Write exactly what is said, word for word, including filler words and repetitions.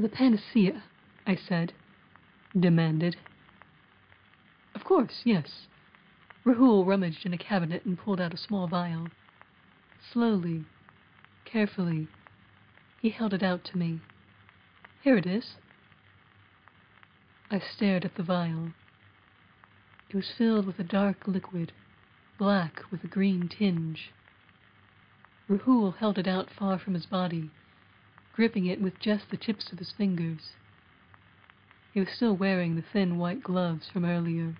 The panacea, I said, demanded. Of course, yes. Rahul rummaged in a cabinet and pulled out a small vial. Slowly, carefully, he held it out to me. Here it is. I stared at the vial. It was filled with a dark liquid, black with a green tinge. Rahul held it out far from his body, gripping it with just the tips of his fingers. He was still wearing the thin white gloves from earlier.